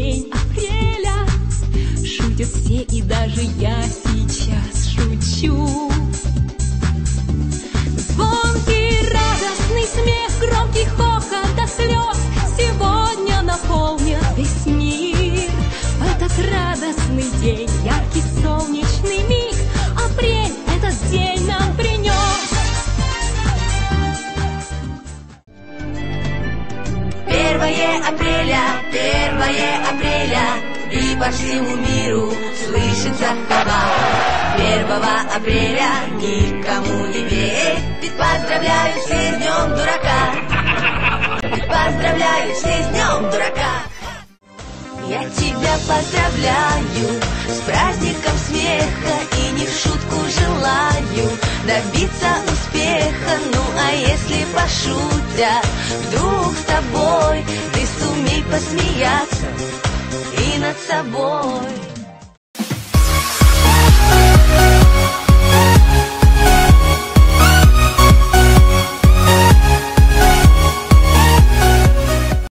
день апреля. Шутят все, и даже я сейчас шучу. Звонкий радостный смех, громкий хохот до слез сегодня наполнят весь мир. В этот радостный день, яркий солнечный миг, апрель этот день нам принес. 1 апреля, 1 апреля, и по всему миру слышится хабар. 1 апреля никому не верь, ведь поздравляю все с днем дурака. Ведь поздравляю все с днем дурака. Я тебя поздравляю с праздником смеха и не в шутку желаю добиться успеха. Ну а если пошутят вдруг с тобой, ты сумей посмеяться и над собой.